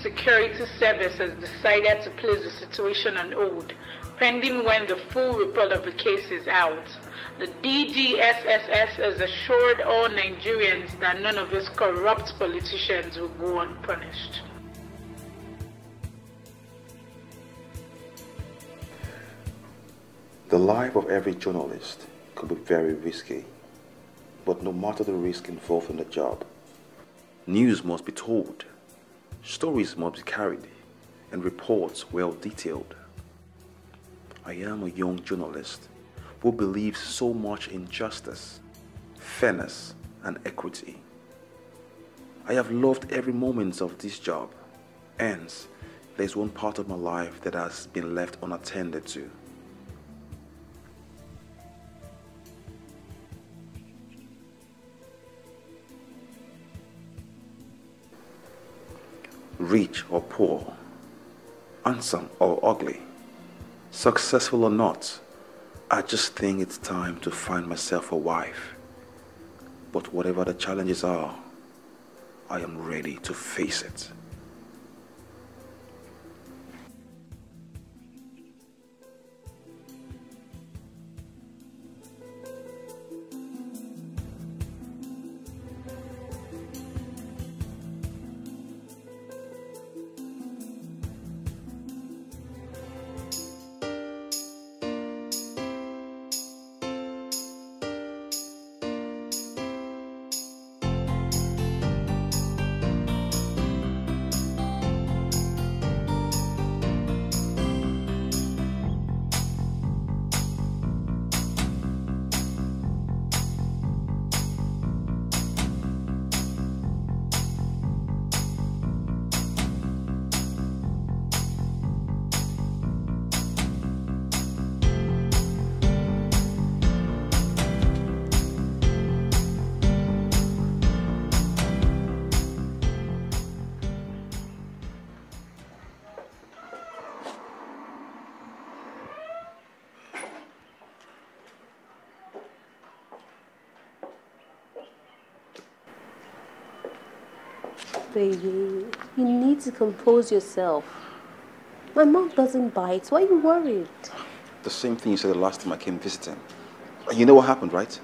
Security Service has decided to place the situation on hold, pending when the full report of the case is out. The DGSSS has assured all Nigerians that none of these corrupt politicians will go unpunished. The life of every journalist could be very risky, but no matter the risk involved in the job, news must be told. Stories must be carried and reports well detailed. I am a young journalist who believes so much in justice, fairness and equity. I have loved every moment of this job, hence there is one part of my life that has been left unattended to. Rich or poor, handsome or ugly, successful or not, I just think it's time to find myself a wife. But whatever the challenges are, I am ready to face it. Baby, you need to compose yourself. My mom doesn't bite. Why are you worried? The same thing you said the last time I came visiting. You know what happened, right?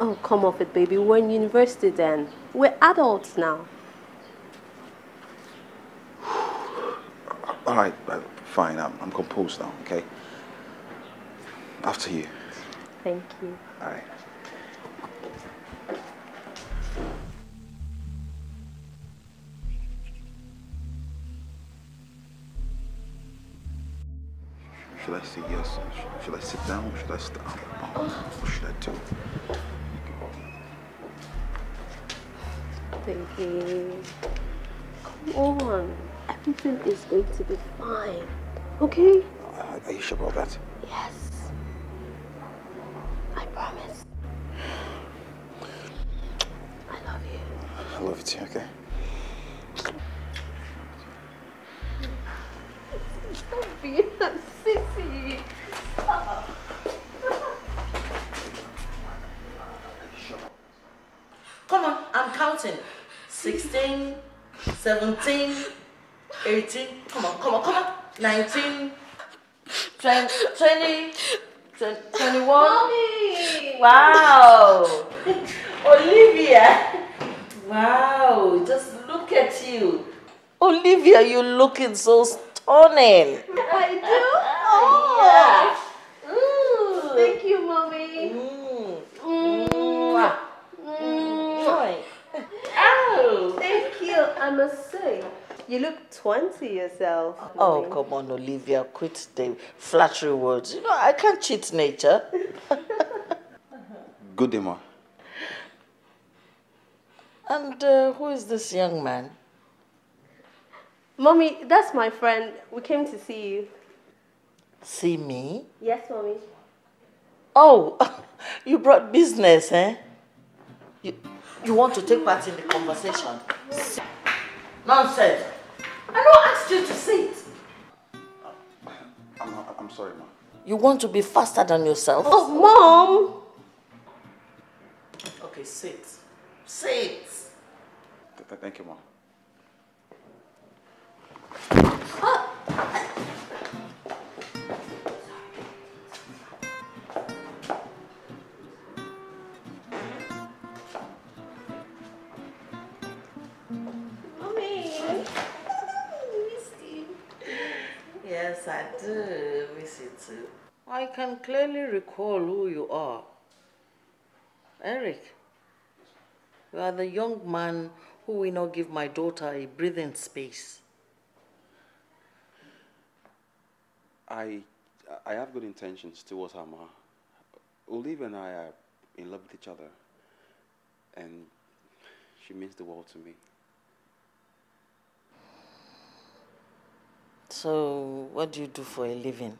Oh, come off it, baby. We're in university then. We're adults now. All right, fine. I'm composed now, okay? After you. Thank you. All right. Should I say yes? Should I sit down or should I stand up? What should I do? Baby, come on. Everything is going to be fine. Okay? Are you sure about that? Yes. I promise. I love you. I love you too, okay? Stop being that sissy. Stop. Come on, I'm counting. 16, 17, 18. Come on. 19, 20, 21. Mommy. Wow. Olivia. Wow. Just look at you. Olivia, you're looking so stunning. I do? Oh! Yeah. Ooh. Thank you, Mommy. Mm. Mm. Mm. Oh, thank you. I must say, you look 20 yourself. Oh, Mommy. Come on, Olivia. Quit the flattery words. You know, I can't cheat nature. Good day, Ma. And who is this young man? Mommy, that's my friend. We came to see you. See me? Yes, Mommy. Oh, you brought business, eh? You want to take part in the conversation? Nonsense. I don't ask you to sit. I'm sorry, Mom. You want to be faster than yourself? Oh, Mom! Okay, sit. Thank you, Mom. I do miss you too. I can clearly recall who you are. Eric, you are the young man who will not give my daughter a breathing space. I have good intentions towards her, Ma. Olive and I are in love with each other, and she means the world to me. So, what do you do for a living?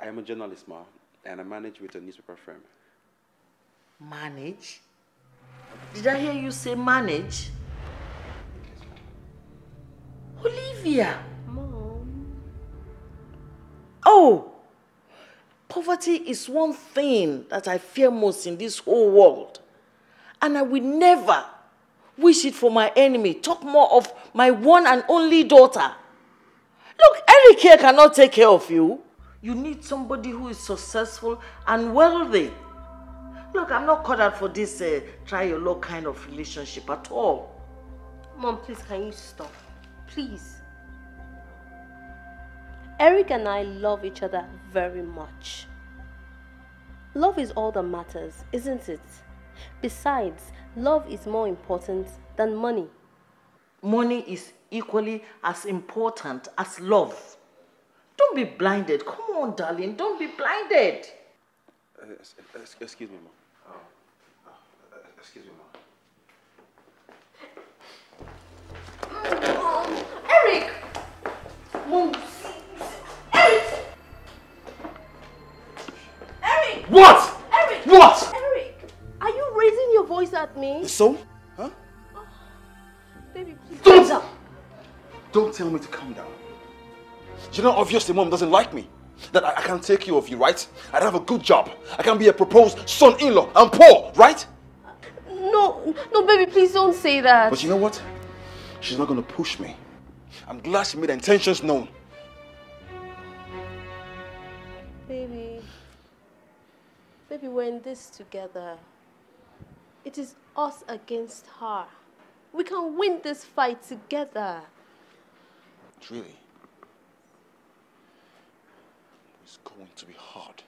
I am a journalist, Ma, and I manage with a newspaper firm. Manage? Did I hear you say manage? Olivia! Mom. Oh! Poverty is one thing that I fear most in this whole world. And I will never wish it for my enemy. Talk more of my one and only daughter. Look, Eric here cannot take care of you. You need somebody who is successful and wealthy. Look, I'm not cut out for this try your luck kind of relationship at all. Mom, please, can you stop? Please. Eric and I love each other very much. Love is all that matters, isn't it? Besides, love is more important than money. Money is equally as important as love. Don't be blinded. Come on, darling. Don't be blinded. Excuse me, Mom. Excuse me, Mom. Eric! Mom, Eric! Eric! What? Eric! What? Eric, are you raising your voice at me? So? Huh? Oh, baby, please. Don't tell me to calm down. You know, obviously, Mom doesn't like me. That I can't take care of you, right? I don't have a good job. I can't be a proposed son-in-law. I'm poor, right? No, baby, please don't say that. But you know what? She's not going to push me. I'm glad she made her intentions known. Baby. Baby, we're in this together. It is us against her. We can win this fight together. Really? It's going to be hard.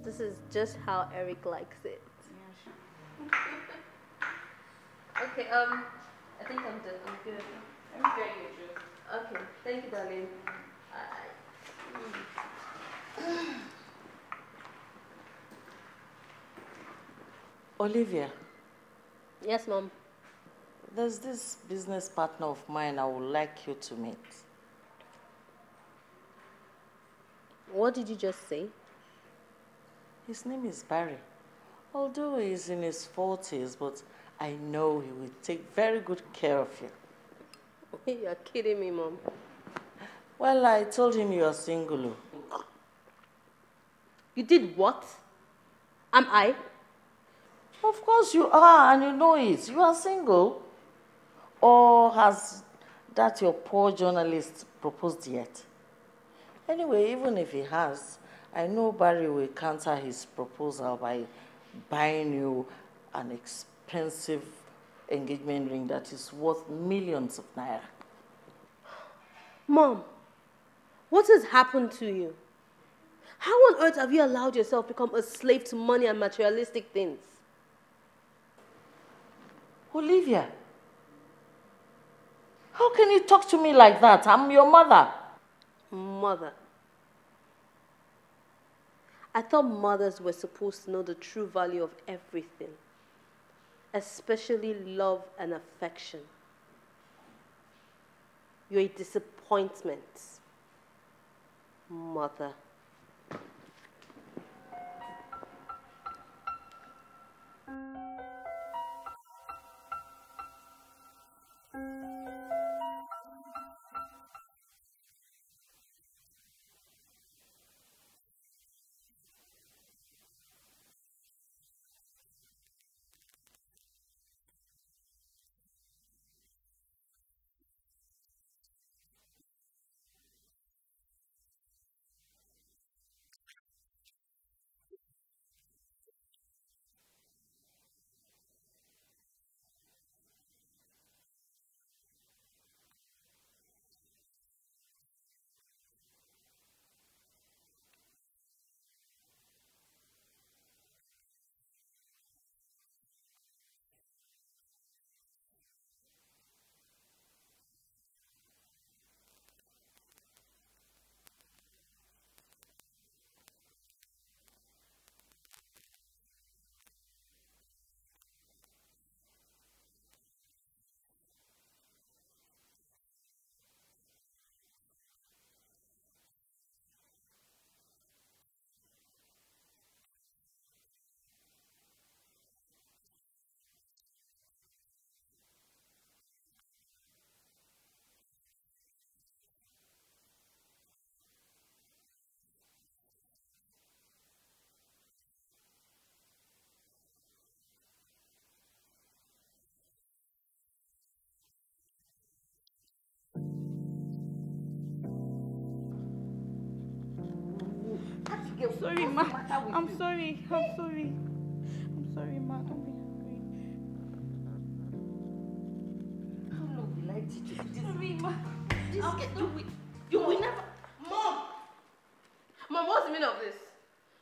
This is just how Eric likes it. Okay, I think I'm done. I'm good. I'm very good. Okay, thank you, darling. Olivia. Yes, Mom. There's this business partner of mine I would like you to meet. What did you just say? His name is Barry. Although he's in his 40s, but I know he will take very good care of you. You're kidding me, Mom. Well, I told him you're single. You did what? Am I? Of course you are, and you know it. You are single. Or has that your poor journalist proposed yet? Anyway, even if he has, I know Barry will counter his proposal by buying you an expensive engagement ring that is worth millions of naira. Mom, what has happened to you? How on earth have you allowed yourself to become a slave to money and materialistic things? Olivia, how can you talk to me like that? I'm your mother. Mother. I thought mothers were supposed to know the true value of everything, especially love and affection. You're a disappointment, mother. sorry, ma. I'm sorry. I'm sorry. I'm sorry, ma. Don't be angry. How long will I teach you this? Sorry, ma. You will never. Mom! Mom, what's the meaning of this?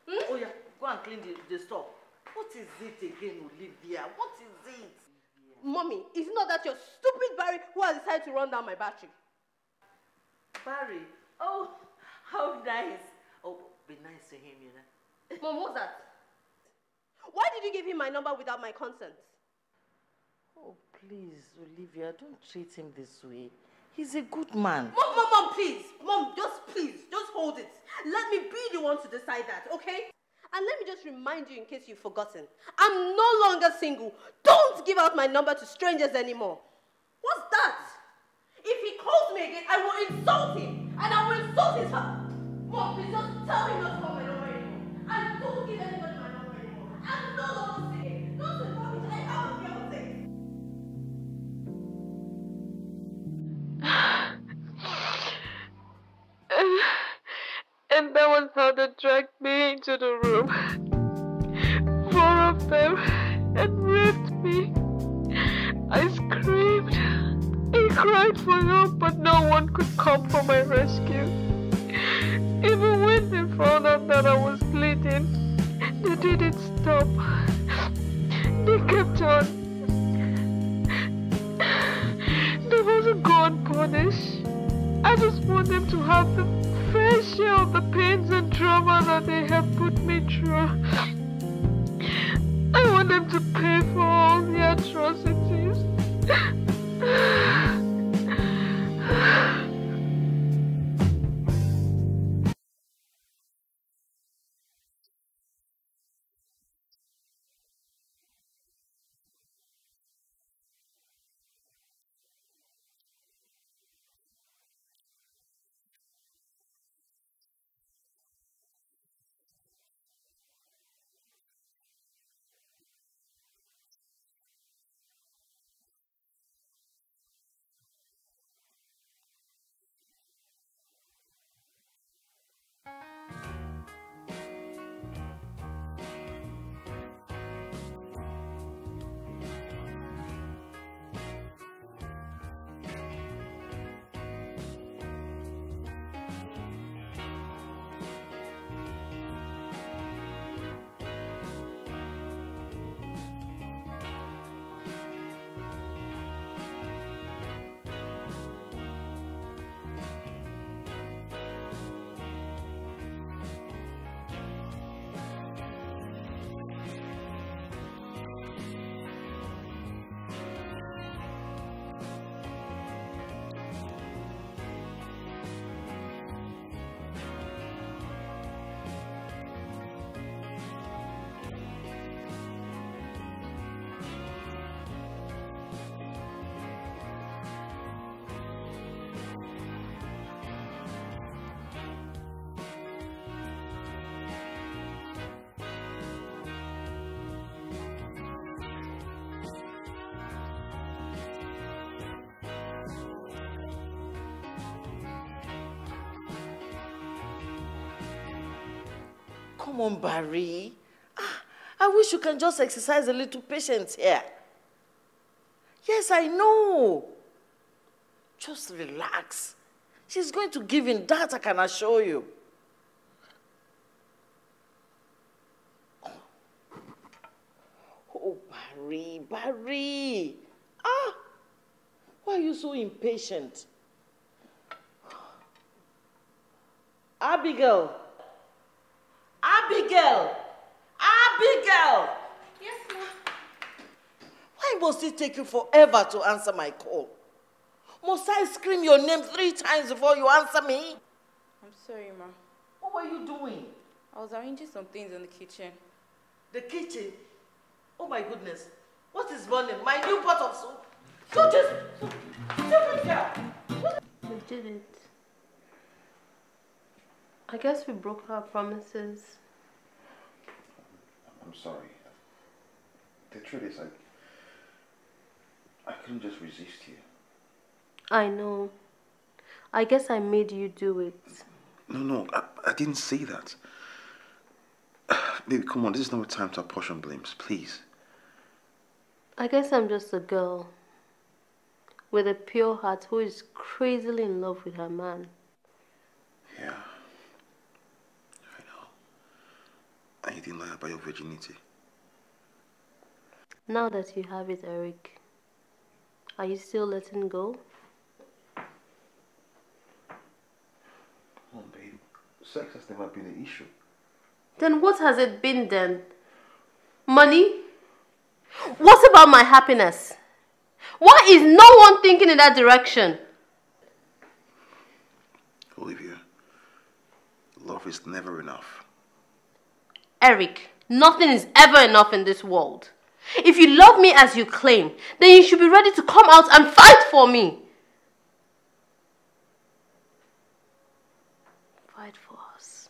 Hmm? Oh, yeah. Go and clean the store. What is it again, Olivia? What is it? Mommy, it's not that your stupid Barry who has decided to run down my battery. Barry? Oh, how nice. Oh, be nice to him, you know. Mom, what's that? Why did you give him my number without my consent? Oh, please, Olivia, don't treat him this way. He's a good man. Mom, please. Mom, just hold it. Let me be the one to decide that, okay? And let me just remind you in case you've forgotten. I'm no longer single. Don't give out my number to strangers anymore. What's that? If he calls me again, I will insult him. And I will insult his father. Mom, please just tell him not to call my number anymore. And don't give anybody my number anymore. I'm no longer single. Not to call me, I have a fiancé. And that was how they dragged me into the room. 4 of them, and raped me. I screamed. I cried for help, but no one could come for my rescue. Even when they found out that I was bleeding, they didn't stop. They kept on. They wasn't gone punished. I just want them to have the fair share of the pains and trauma that they have put me through. I want them to pay for all the atrocities. Come on, Barry. I wish you can just exercise a little patience here. Yes, I know. Just relax. She's going to give in, that I can assure you. Oh, Barry. Why are you so impatient? Abigail! Yes, ma'am. Why must it take you forever to answer my call? Must I scream your name 3 times before you answer me? I'm sorry, ma'am. What were you doing? I was arranging some things in the kitchen. The kitchen? Oh my goodness. What is burning? My new pot of soup? So just... We did it. I guess we broke our promises. I'm sorry. The truth is, I couldn't just resist you. I know. I guess I made you do it. No, I didn't say that. Baby, come on, this is no time to apportion blames, please. I guess I'm just a girl with a pure heart who is crazily in love with her man. Yeah, I know. And you didn't lie about your virginity. Now that you have it, Eric, are you still letting go? Come on, babe. Sex has never been an issue. Then what has it been then? Money? What about my happiness? Why is no one thinking in that direction? Olivia, love is never enough. Eric, nothing is ever enough in this world. If you love me as you claim, then you should be ready to come out and fight for me. Fight for us.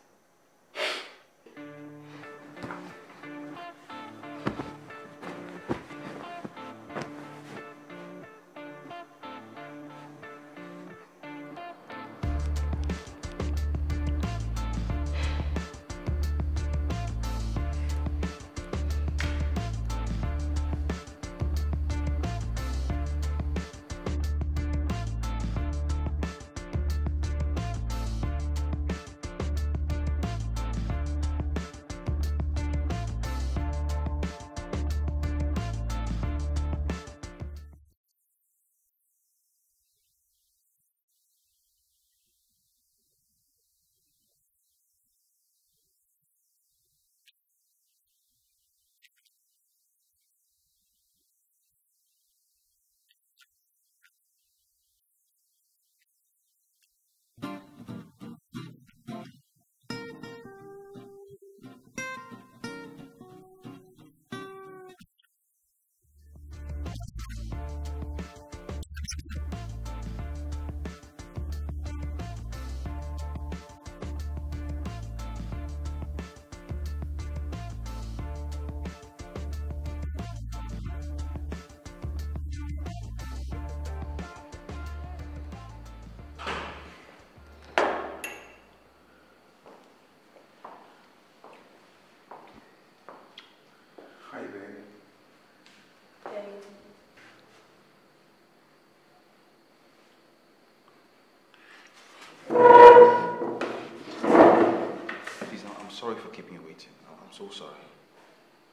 Sorry for keeping you waiting. I'm so sorry.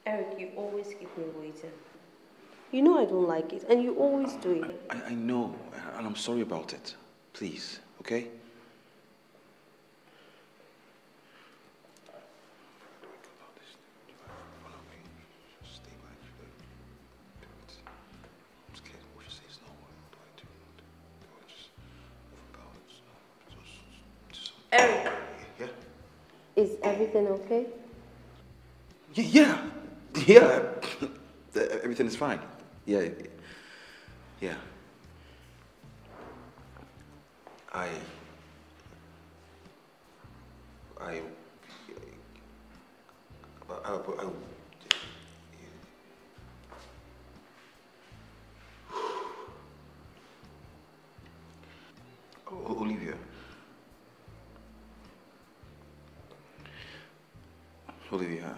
Eric, you always keep me waiting. You know I don't like it, and you always do it. I know, and I'm sorry about it. Please, okay? Okay? Yeah, everything is fine. Yeah. I Olivia,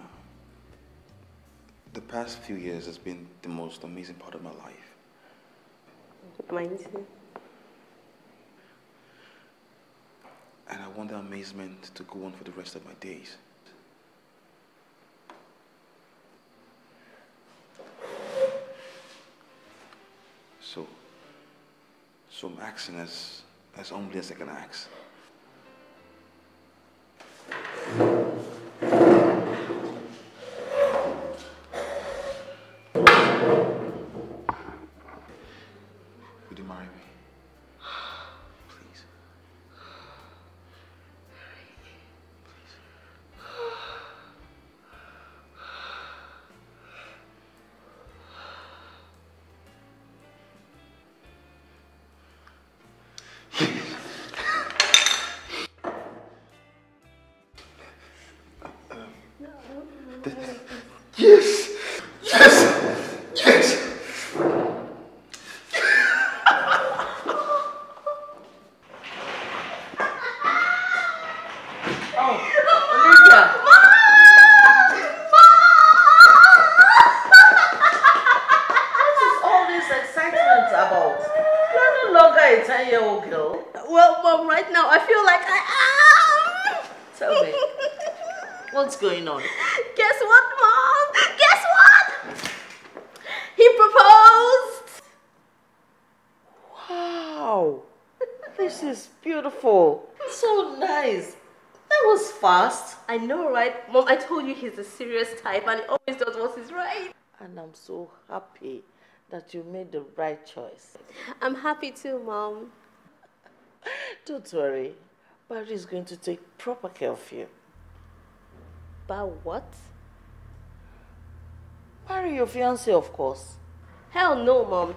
the past few years has been the most amazing part of my life. Mine too. And I want that amazement to go on for the rest of my days. So I'm acting as humbly as I can act. Oh, Olivia! Mom! what's going on? Guess what, Mom? Guess what? He proposed! Wow! This is beautiful. So nice. That was fast. I know, right? Mom, I told you he's a serious type and he always does what is right. And I'm so happy that you made the right choice. I'm happy too, Mom. Don't worry. Barry is going to take proper care of you. About what? Marry your fiancé, of course. Hell no, Mom.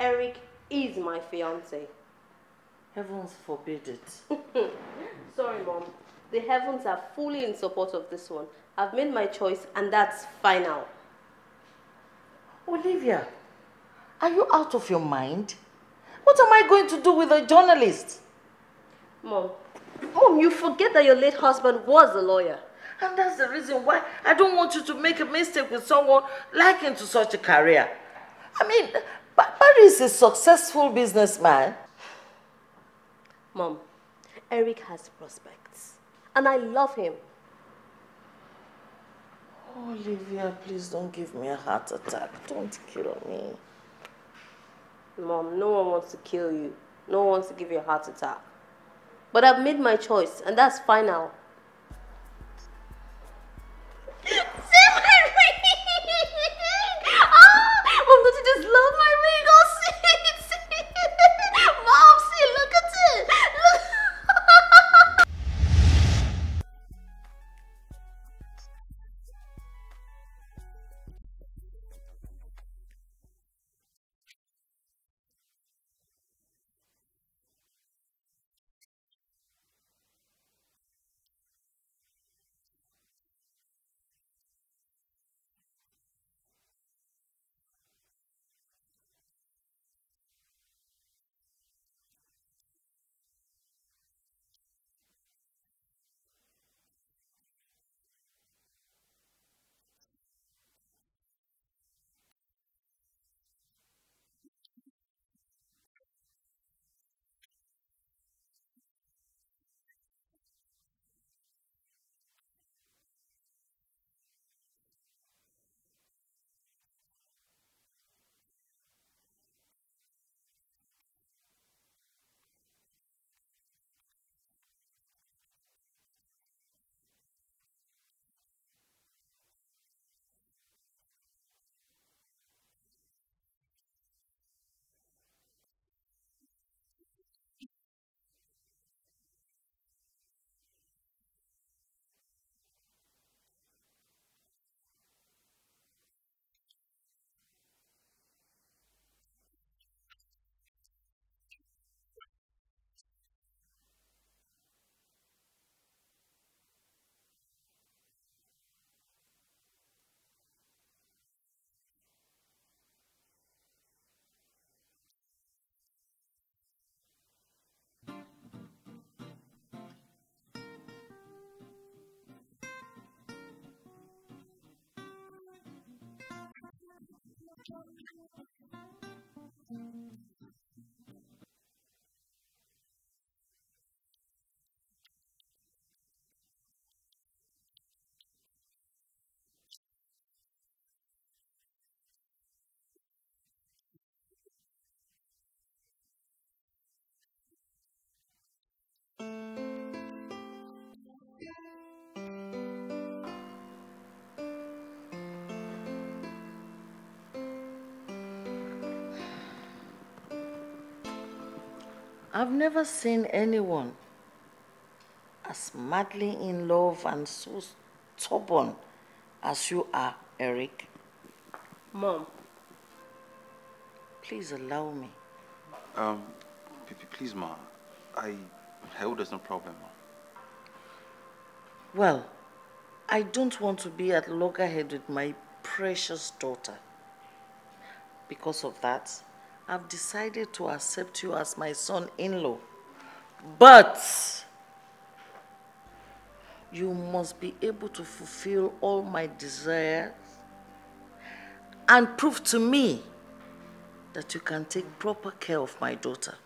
Eric is my fiancé. Heavens forbid it. Sorry, Mom. The heavens are fully in support of this one. I've made my choice and that's final. Olivia, are you out of your mind? What am I going to do with a journalist? Mom, you forget that your late husband was a lawyer. And that's the reason why I don't want you to make a mistake with someone like into such a career. I mean, Barry is a successful businessman. Mom, Eric has prospects. And I love him. Olivia, please don't give me a heart attack. Don't kill me. Mom, no one wants to kill you. No one wants to give you a heart attack. But I've made my choice, and that's final. See my ring! Oh, Mom, don't you just love my ring? Oh, see. Mom, see, look at it. Look. I've never seen anyone as madly in love and so stubborn as you are, Eric. Mom, please allow me. Please, Ma. There's no problem, Ma. Well, I don't want to be at loggerhead with my precious daughter. Because of that, I've decided to accept you as my son-in-law, but you must be able to fulfill all my desires and prove to me that you can take proper care of my daughter.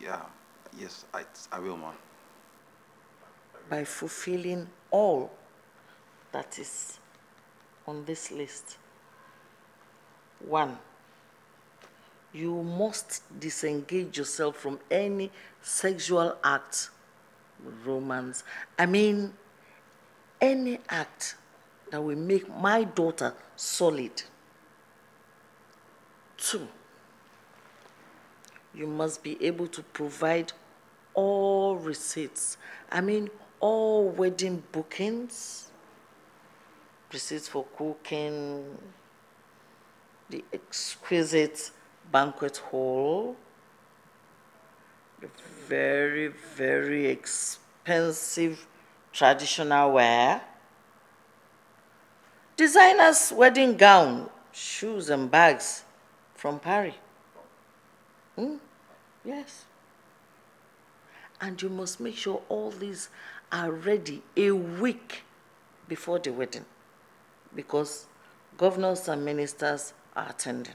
Yeah, yes, I will, ma'am. By fulfilling all that is on this list. 1, you must disengage yourself from any sexual act, romance, I mean, any act that will make my daughter solid. 2, you must be able to provide all receipts, I mean, all wedding bookings, receipts for cooking, the exquisite banquet hall, the very, very expensive traditional wear, designer's wedding gown, shoes and bags from Paris. Yes. And you must make sure all these are ready a week before the wedding, because governors and ministers are attending.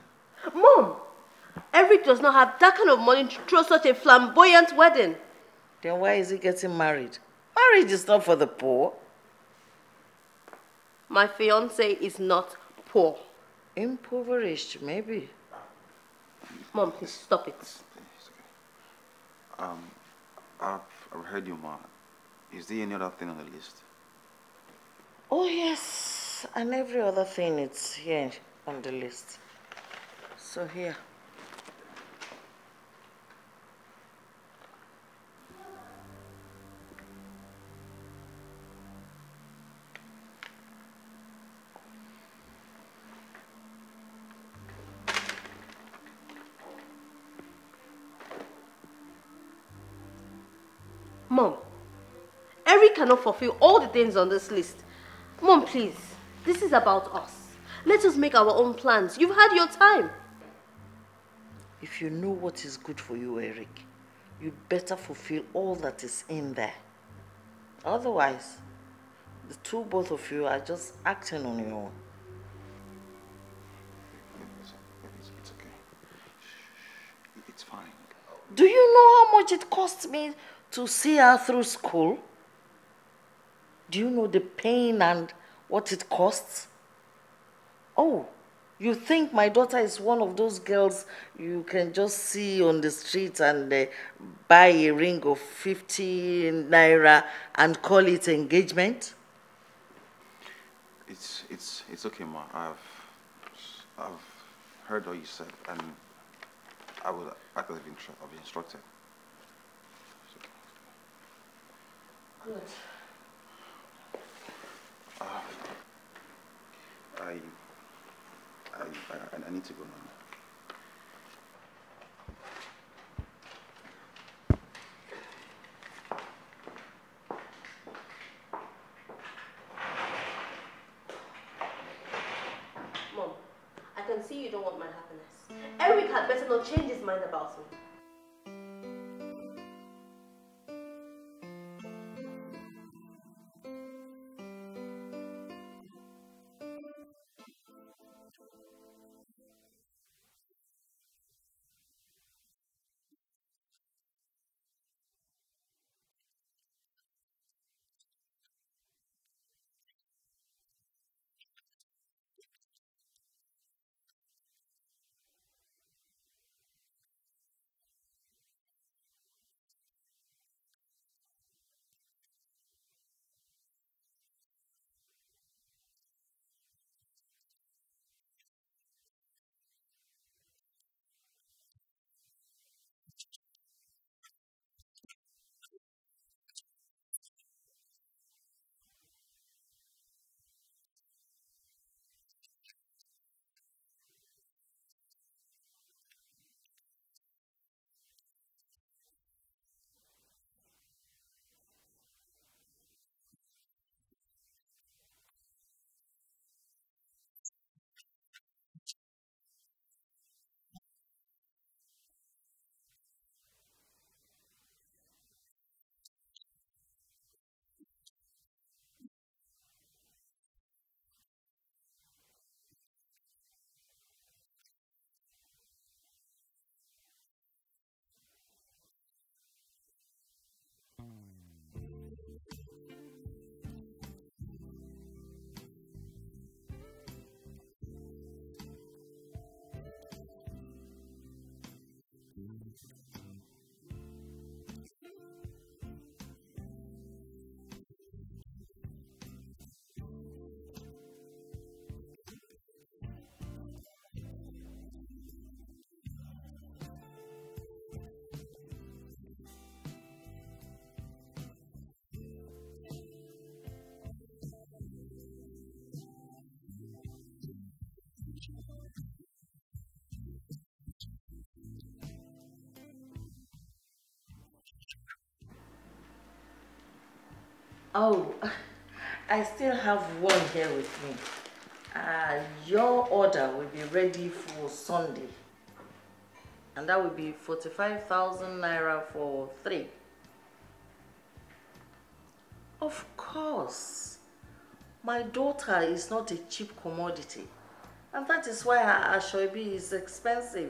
Mom, Eric does not have that kind of money to throw such a flamboyant wedding. Then why is he getting married? Marriage is not for the poor. My fiancé is not poor. Impoverished, maybe. Mom, please stop it. I've heard you, Ma. Is there any other thing on the list? Oh, yes. And every other thing, it's here on the list. So here. Mom, Eric cannot fulfill all the things on this list. Mom, please, this is about us. Let us make our own plans. You've had your time. If you know what is good for you, Eric, you better fulfill all that is in there. Otherwise, the both of you are just acting on your own. It's okay. It's fine. Do you know how much it cost me to see her through school? Do you know the pain and what it costs? Oh, you think my daughter is one of those girls you can just see on the street and buy a ring of 50 naira and call it engagement? It's okay, Ma. I've heard what you said, and I will act as an instructor. Good. I need to go now. Mom, I can see you don't want my happiness. Eric had better not change his mind about me. Oh, I still have one here with me. Your order will be ready for Sunday. And that will be 45,000 naira for 3. Of course, my daughter is not a cheap commodity. And that is why her ashoibi is expensive.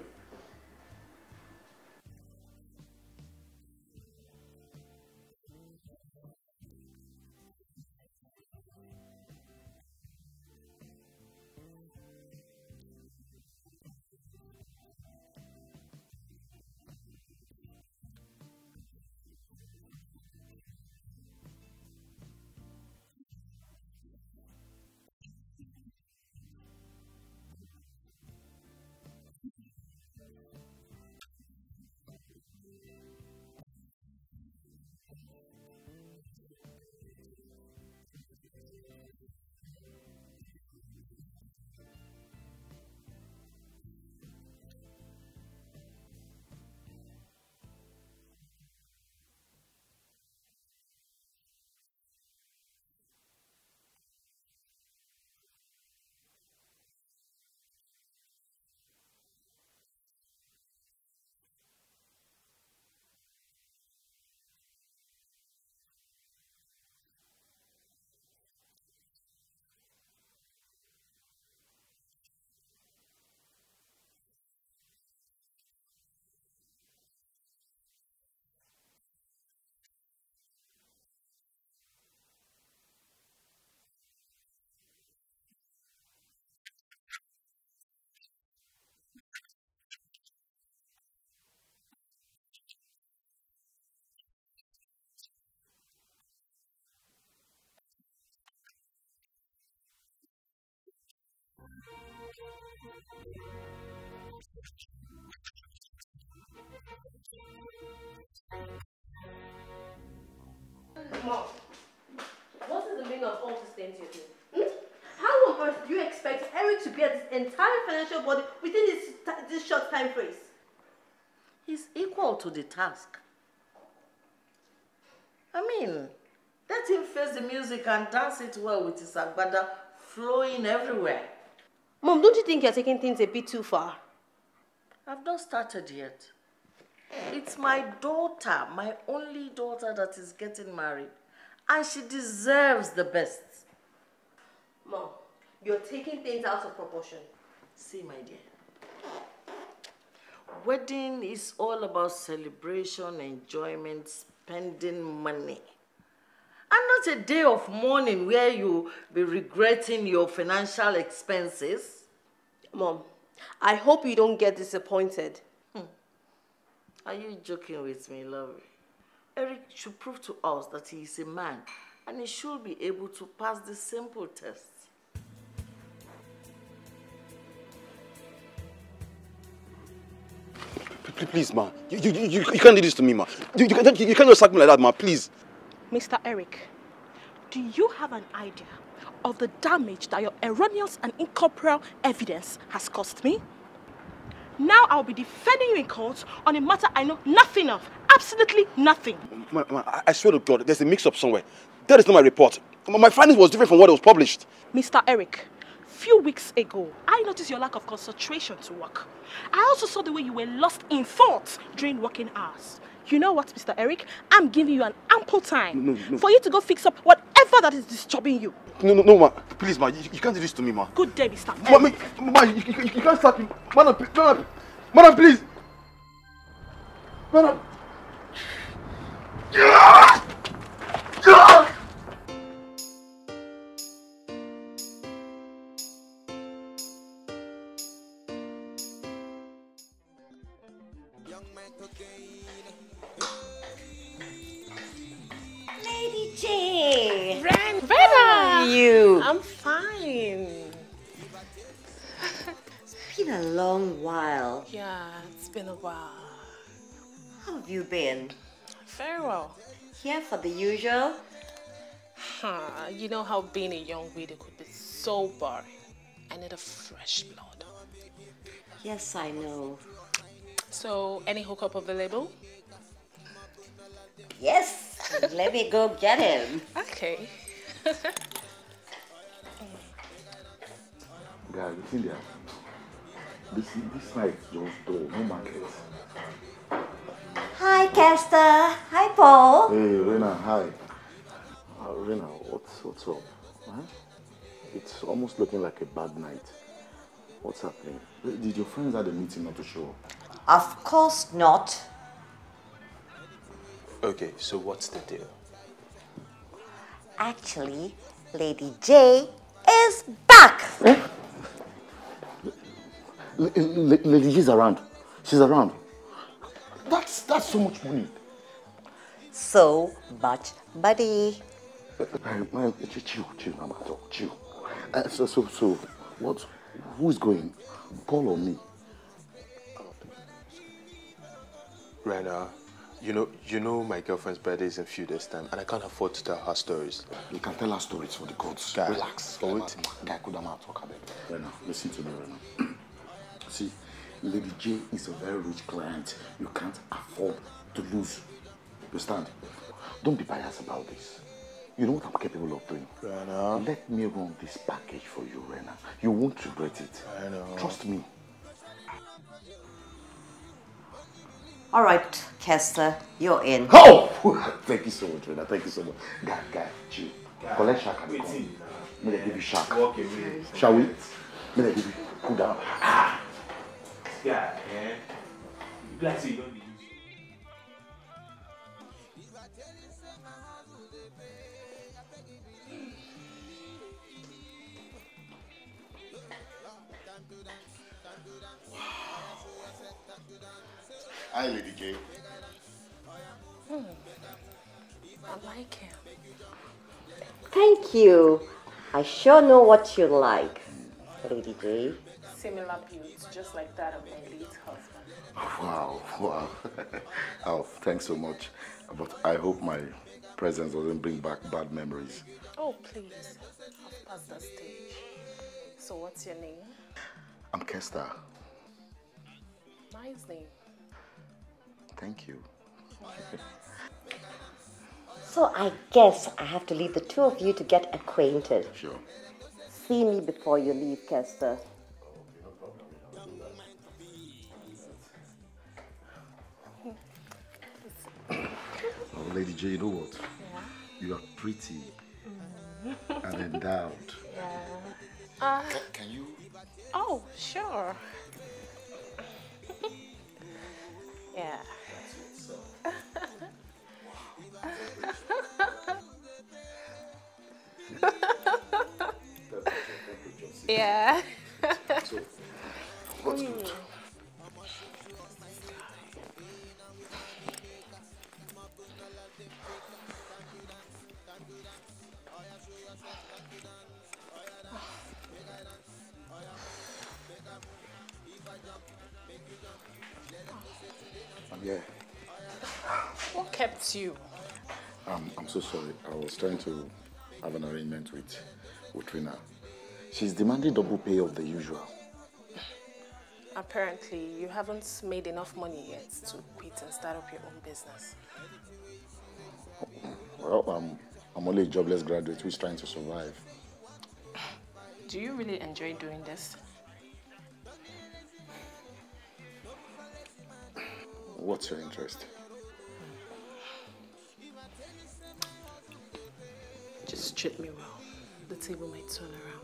Mom, what is the meaning of all these things you do? How on earth do you expect Eric to be at this entire financial body within this short time phrase? He's equal to the task. I mean, let him face the music and dance it well with his agbada flowing everywhere. Mom, don't you think you're taking things a bit too far? I've not started yet. It's my daughter, my only daughter that is getting married. And she deserves the best. Mom, you're taking things out of proportion. See, my dear. Wedding is all about celebration, enjoyment, spending money. And not a day of mourning where you'll be regretting your financial expenses. Mom, I hope you don't get disappointed. Are you joking with me, love? Eric should prove to us that he is a man and he should be able to pass the simple test. Please, ma. You can't do this to me, ma. You can't just sack me like that, ma. Please. Mr. Eric, do you have an idea of the damage that your erroneous and incorporeal evidence has caused me? Now I'll be defending you in court on a matter I know nothing of. Absolutely nothing. I swear to God, there's a mix-up somewhere. That is not my report. My findings was different from what was published. Mr. Eric, few weeks ago, I noticed your lack of concentration to work. I also saw the way you were lost in thought during working hours. You know what, Mr. Eric? I'm giving you an ample time for you to go fix up whatever that is disturbing you. No, ma. Please, ma. You can't do this to me, ma. Good day, Mr. Eric. Ma, you can't stop me. Madam, please. Madam. Lady J! Brenda! How are you? I'm fine. It's been a long while. Yeah, it's been a while. How have you been? Very well. Here for the usual? You know how being a young widow could be so boring. I need a fresh blood. Yes, I know. So, any hookup available? Yes! Let me go get him. Okay. Guys, you see that? This night just do no market. Hi, Kester. Hi, Paul. Hey, Rena. Hi. Rena, what's up? Huh? It's almost looking like a bad night. What's happening? Did your friends at the meeting not to show up? Of course not. Okay, so what's the deal? Actually, Lady J is back! Huh? Lady J's around. She's around. That's so much money. So much money. Chill, Mama, chill. So what? Who's going? Paul or me? Rena, you know my girlfriend's birthday is in a few days time, and I can't afford to tell her stories. You can tell her stories for the gods. Guy, relax. Guy, could not talk about it. Rena, listen to me, Rena. See, Lady J is a very rich client. You can't afford to lose. You understand? Don't be biased about this. You know what I'm capable of doing? Rena. Let me run this package for you, Rena. You won't regret it. I know. Trust me. All right, Kester, you're in. Oh! Thank you so much, Rena. Thank you so much. Guy, chill. Collect Shark and come. May I give you Shark? Okay, shall we? May I give you? Cool down. Ah! Guy, eh? Glad you don't be. Hi, Lady J. I like him. Thank you. I sure know what you like, Lady J. Similar views, just like that of my late husband. Wow. Oh, thanks so much. But I hope my presence doesn't bring back bad memories. Oh, please. I've passed that stage. So, what's your name? I'm Kester. Nice name. Thank you. So I guess I have to leave the two of you to get acquainted. Sure. See me before you leave, Kester. Oh, Lady J, you know what? Yeah. You are pretty and endowed. Yeah. Can you? Oh, sure. Yeah. Yeah. So, what's good? Yeah. What kept you? I'm so sorry. I was trying to have an arrangement with Rena. She's demanding double pay of the usual. Apparently, you haven't made enough money yet to quit and start up your own business. Well, I'm only a jobless graduate who's trying to survive. Do you really enjoy doing this? What's your interest? Just treat me well. The table might turn around.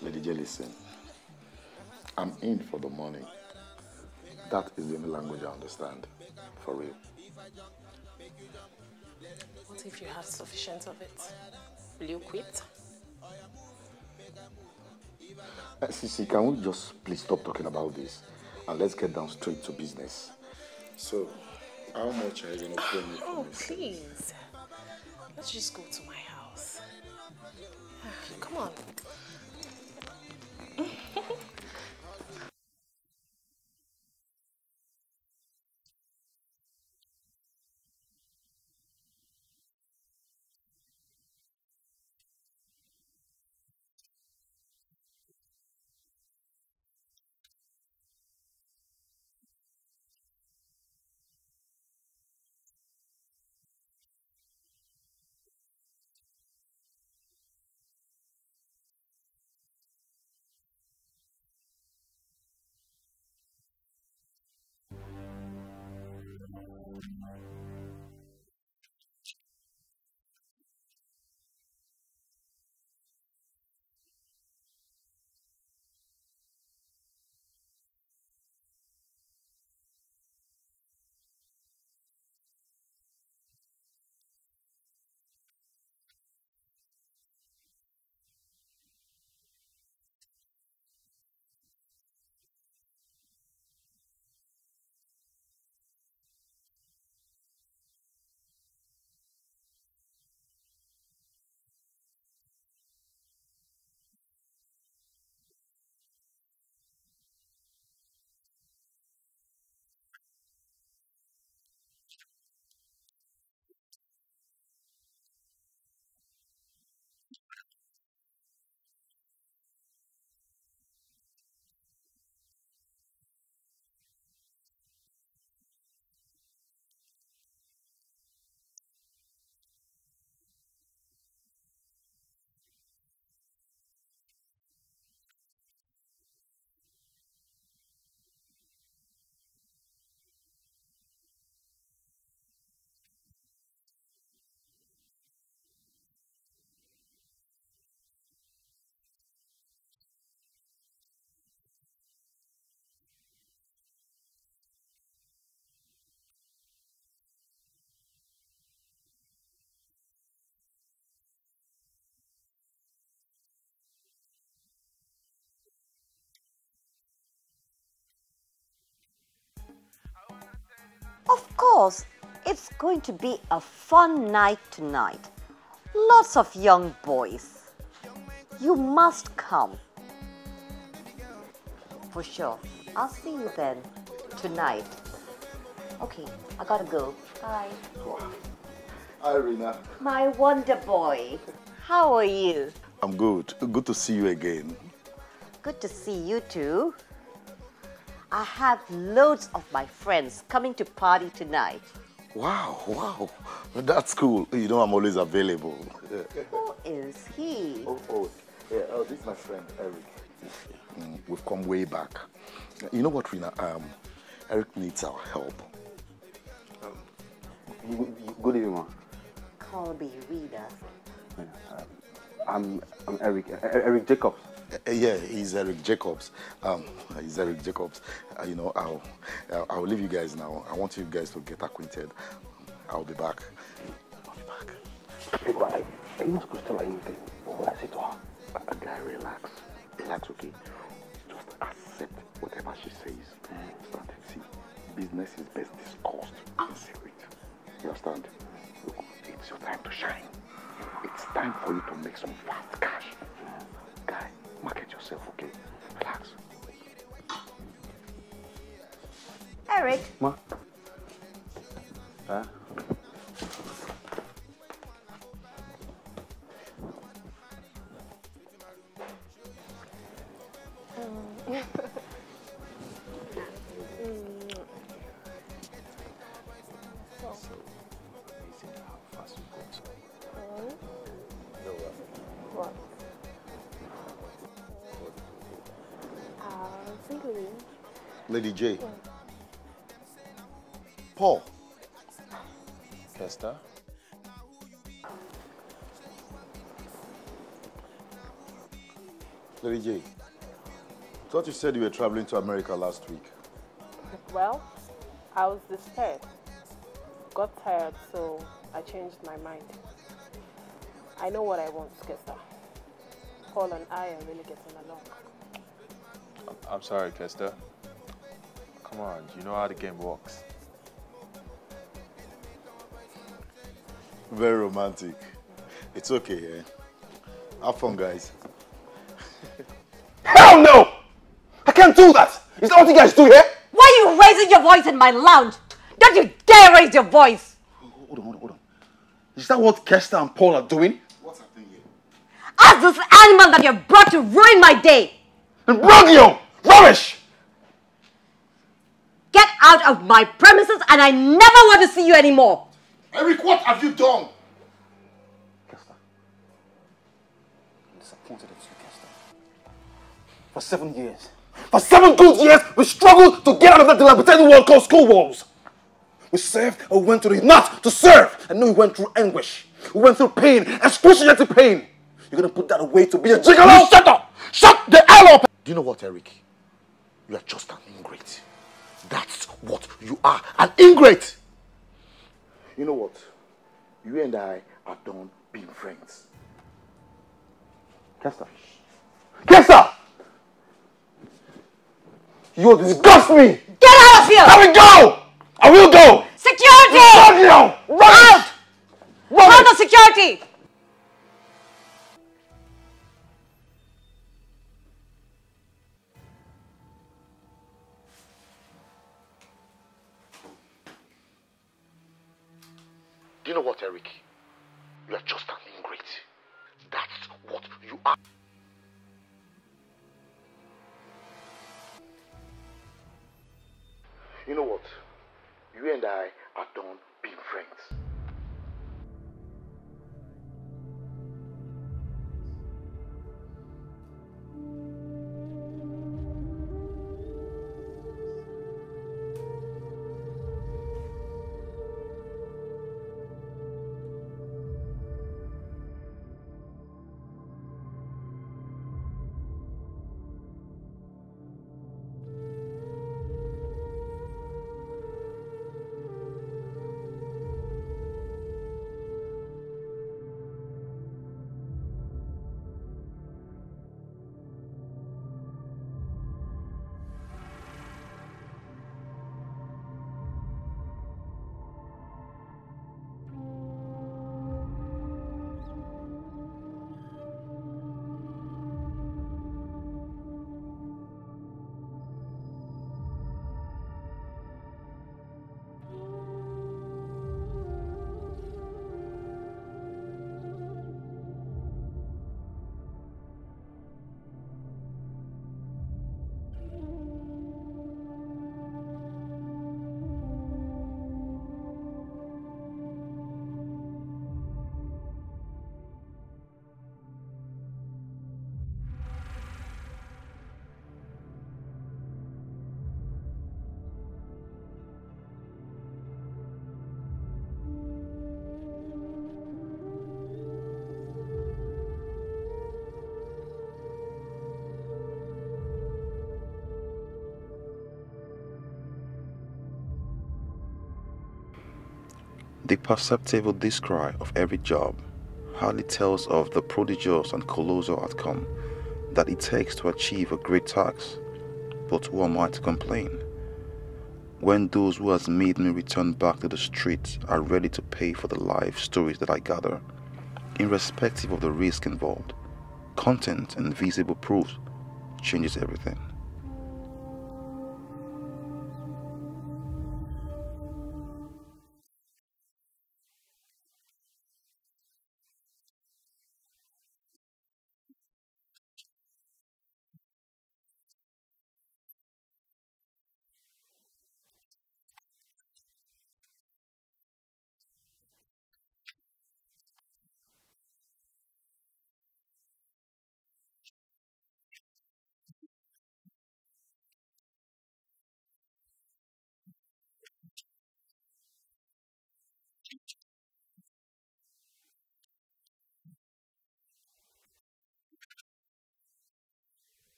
Lady J, listen. I'm in for the money. That is the only language I understand. For real. What if you have sufficient of it? Will you quit? Sisi, can we just please stop talking about this and let's get down straight to business? So, how much are you going to pay me for this? Please. Let's just go to my house. Come on. Of course, it's going to be a fun night tonight. Lots of young boys. You must come. For sure. I'll see you then, tonight. Okay, I gotta go. Bye. Hi, Rina. My wonder boy. How are you? I'm good. Good to see you again. Good to see you too. I have loads of my friends coming to party tonight. Wow. That's cool. You know I'm always available. Who is he? Oh, this is my friend, Eric. We've come way back. You know what, Rina? Eric needs our help. Good evening, ma. Call me Rina. I'm Eric Jacobs. Yeah, he's Eric Jacobs. You know, I'll leave you guys now. I want you guys to get acquainted. I'll be back. Goodbye. I must go tell her anything. When I say to her, guy, relax. Relax, okay? Just accept whatever she says. Strategy. Business is best discussed. Answer it. You understand? Look, it's your time to shine. It's time for you to make some fast cash. Guy, market yourself, okay? Relax. Eric. Ma. Huh? Lady J. Yeah. Paul. Kester. Lady J. Thought you said you were traveling to America last week. Well, I was despaired. Got tired, so I changed my mind. I know what I want, Kester. Paul and I are really getting along. I'm sorry, Kester. Come on, you know how the game works. Very romantic. It's okay, eh? Have fun, guys. Hell no! I can't do that! Is that what you guys do here? Why are you raising your voice in my lounge? Don't you dare raise your voice! Hold on. Is that what Kester and Paul are doing? What's happening here? Ask this animal that you brought to ruin my day! And Brogio! Rubbish! Get out of my premises and I never want to see you anymore! Eric, what have you done? Kester. I'm disappointed at you, Kester. For 7 years. For 7 good years, we struggled to get out of that dilapidated world called school walls. We served and went to the not to serve. And then we went through anguish. We went through pain, excruciating pain. You're gonna put that away to be a gigolo? Shut up! Shut the hell up! Do you know what, Eric? You are just an ingrate. That's what you are, an ingrate! You know what? You and I are done being friends. Kester! You disgust me! Get out of here! Let me go! I will go! Security! Run! Run the security! You know what, Eric? You are just an ingrate. That's what you are. You know what? You and I are done being friends. The perceptible discry of every job hardly tells of the prodigious and colossal outcome that it takes to achieve a great task, but who am I to complain, when those who has made me return back to the streets are ready to pay for the life stories that I gather, irrespective of the risk involved? Content and visible proof changes everything.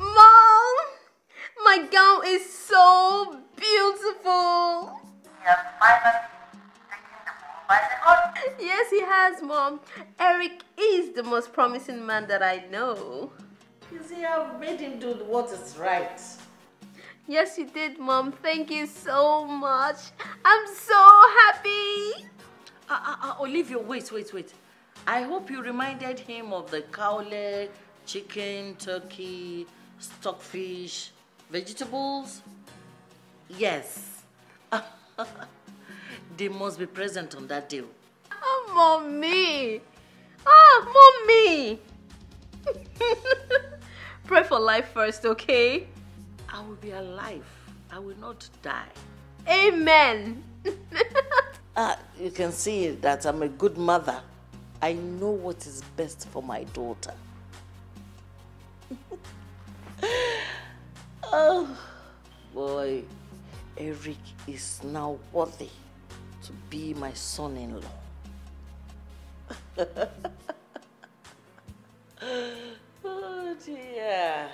Mom, my gown is so beautiful. Yes, he has, Mom. Eric is the most promising man that I know. You see, I've made him do what is right. Yes, you did, Mom. Thank you so much. I'm so happy. Olivia, wait. I hope you reminded him of the cow leg, chicken, turkey, stockfish, vegetables. Yes. They must be present on that deal. Oh, Mommy. Oh, Mommy. Pray for life first, okay? I will be alive. I will not die. Amen. You can see that I'm a good mother. I know what is best for my daughter. Oh, boy. Eric is now worthy to be my son-in-law. Oh, dear.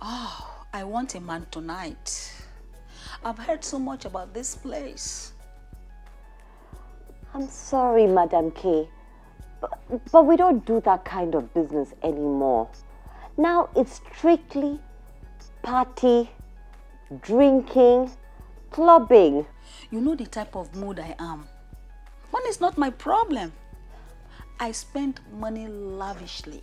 Oh, I want a man tonight. I've heard so much about this place. I'm sorry, Madam K, but we don't do that kind of business anymore. Now it's strictly party, drinking, clubbing. You know the type of mood I am. Money is not my problem. I spend money lavishly.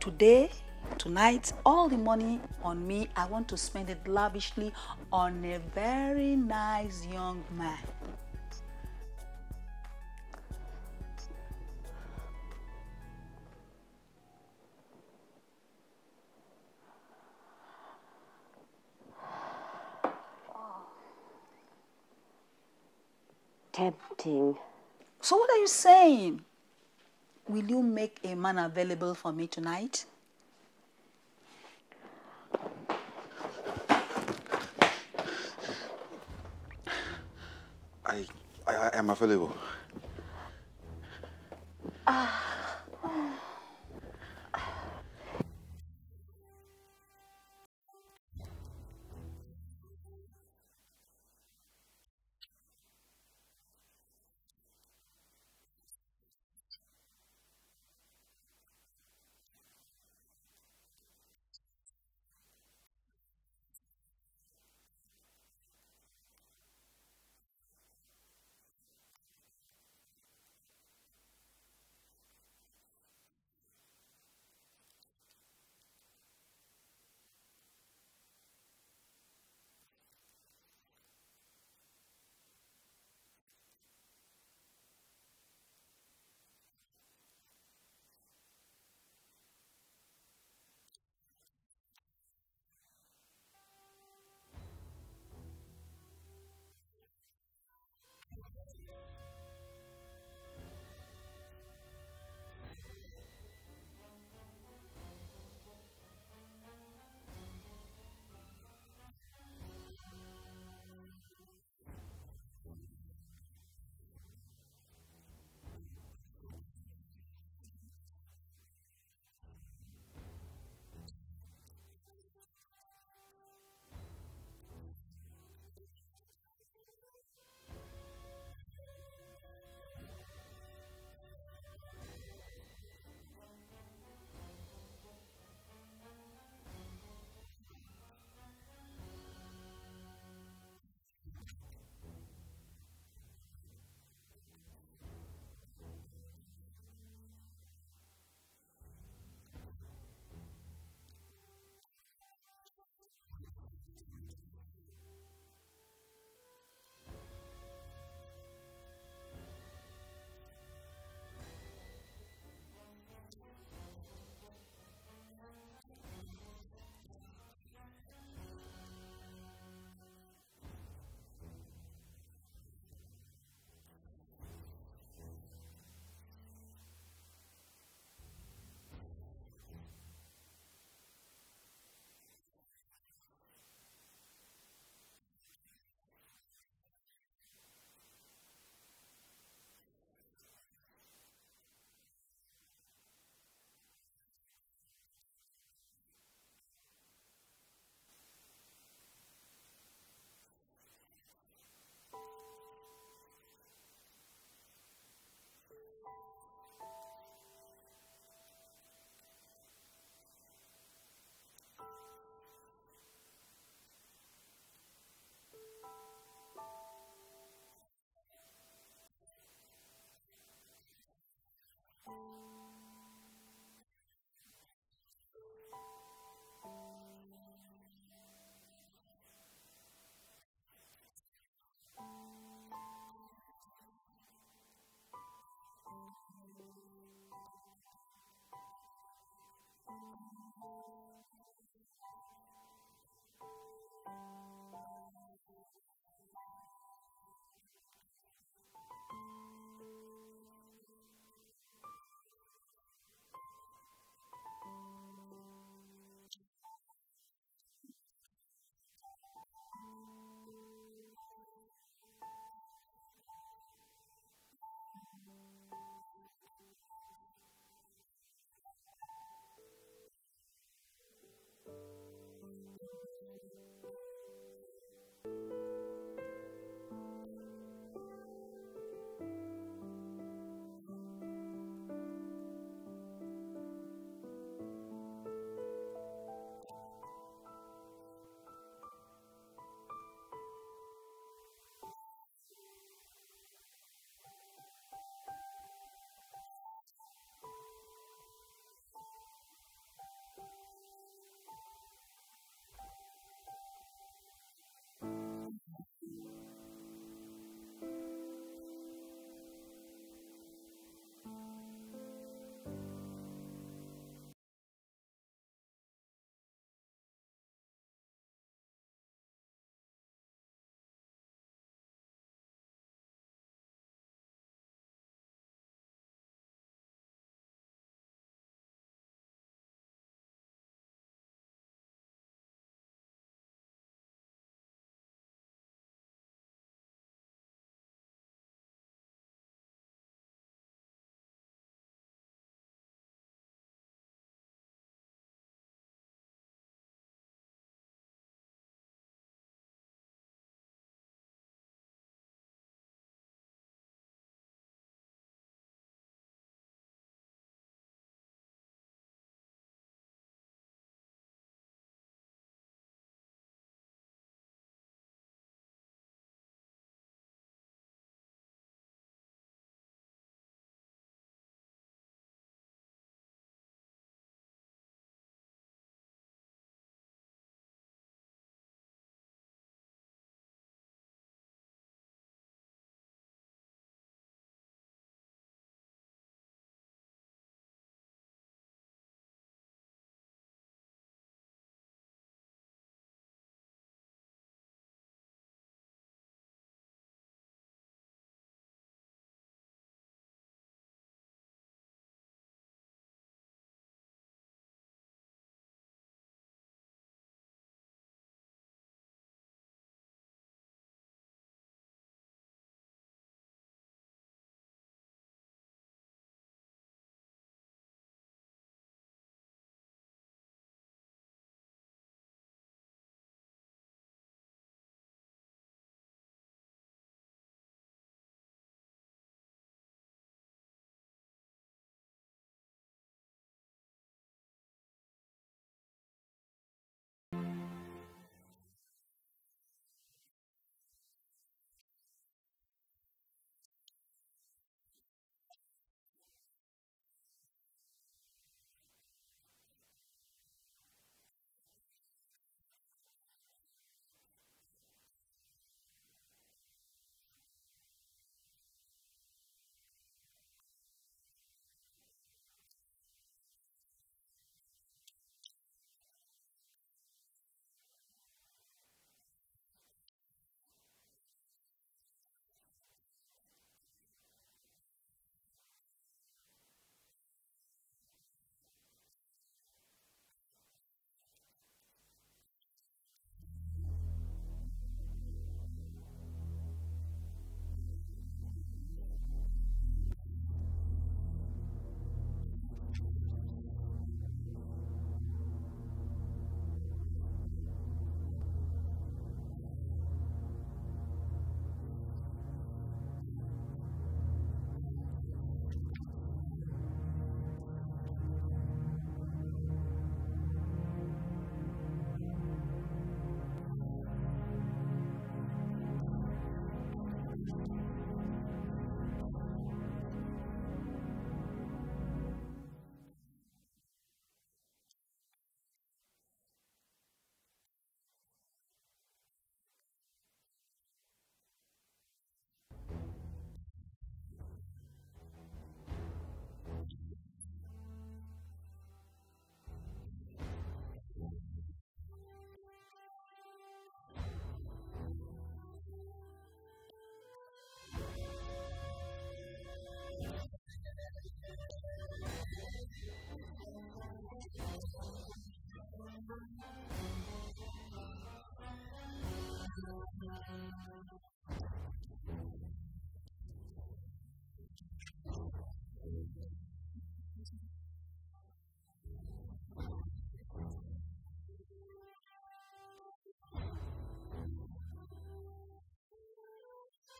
Today, tonight, all the money on me, I want to spend it lavishly on a very nice young man. Tempting. So what are you saying? Will you make a man available for me tonight? I am available.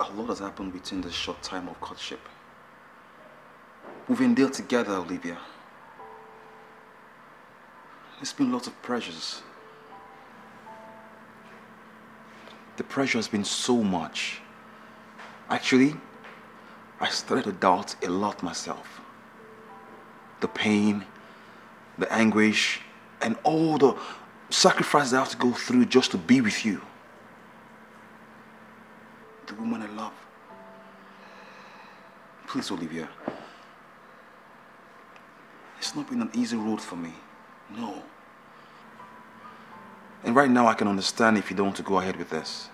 A lot has happened within this short time of courtship. We've endured together, Olivia. There's been lots of pressures. The pressure has been so much. Actually, I started to doubt a lot myself. The pain, the anguish, and all the sacrifices I have to go through just to be with you. The woman I love. Please, Olivia. It's not been an easy road for me. No. And right now I can understand if you don't want to go ahead with this.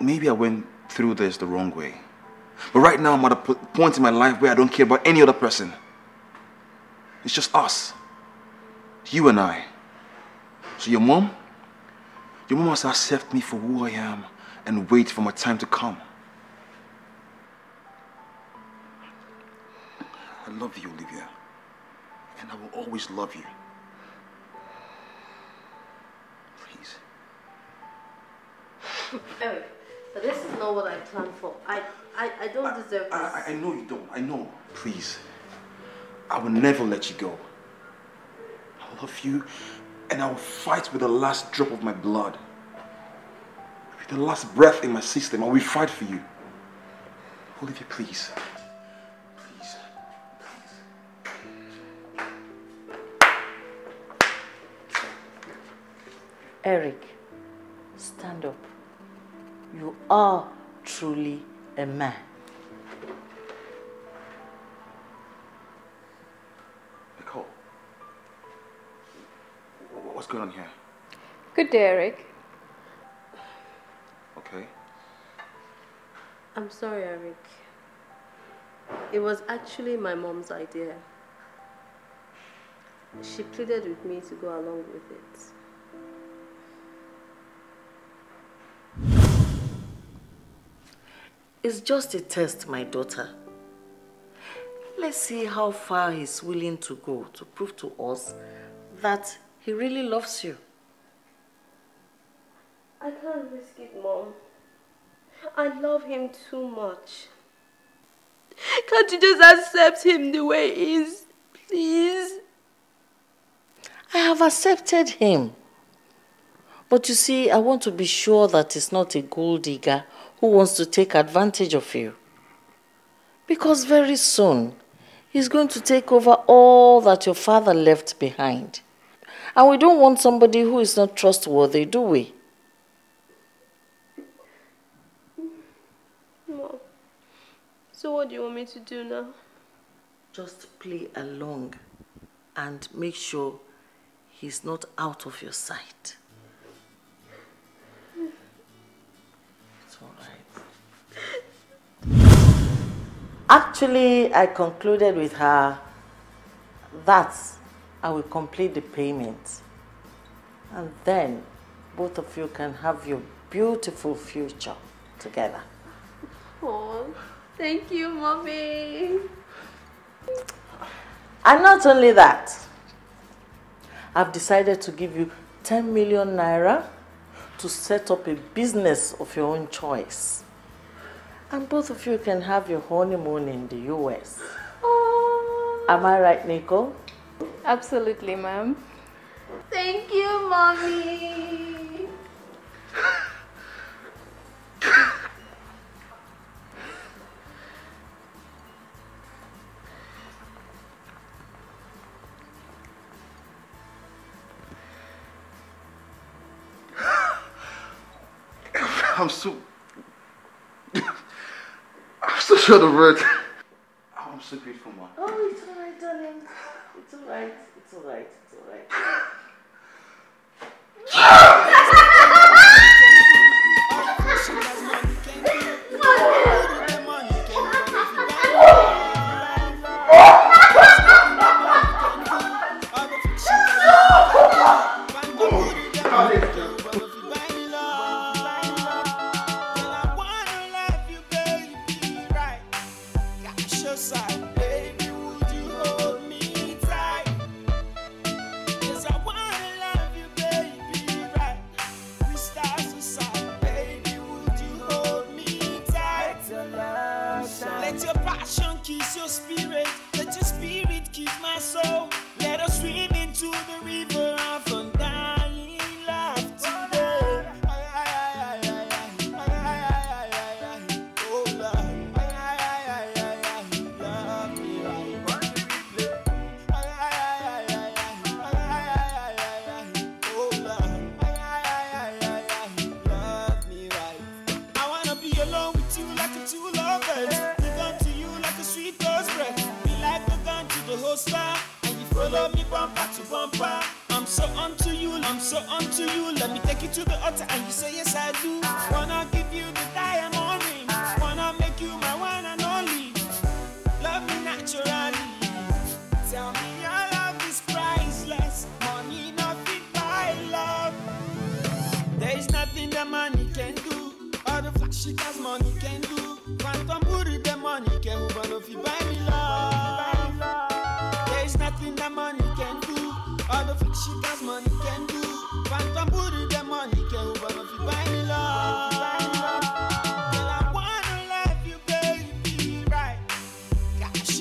Maybe I went through this the wrong way. But right now I'm at a point in my life where I don't care about any other person. It's just us. You and I. So your mom must accept me for who I am and wait for my time to come. I love you, Olivia, and I will always love you. Please. Eric, but this is not what I planned for. I don't deserve this. I know you don't. I know. Please. I will never let you go. I love you. And I will fight with the last drop of my blood. With the last breath in my system, I will fight for you. Olivia, please. Please. Please. Eric, stand up. You are truly a man. What's going on here? Good day, Eric. Okay. I'm sorry, Eric. It was actually my mom's idea. She pleaded with me to go along with it. It's just a test, my daughter. Let's see how far he's willing to go to prove to us that he really loves you. I can't risk it, Mom. I love him too much. Can't you just accept him the way he is, please? I have accepted him. But you see, I want to be sure that it's not a gold digger who wants to take advantage of you. Because very soon, he's going to take over all that your father left behind. And we don't want somebody who is not trustworthy, do we? No. So what do you want me to do now? Just play along and make sure he's not out of your sight. It's all right. Actually, I concluded with her that I will complete the payment, and then both of you can have your beautiful future together. Oh, thank you, Mommy. And not only that, I've decided to give you 10 million naira to set up a business of your own choice. And both of you can have your honeymoon in the US. Oh. Am I right, Nico? Absolutely, ma'am. Thank you, Mommy. I'm so short of words. I'm so grateful, ma. Oh, it's alright, darling. It's alright. It's alright. It's alright.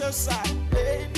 Side, baby.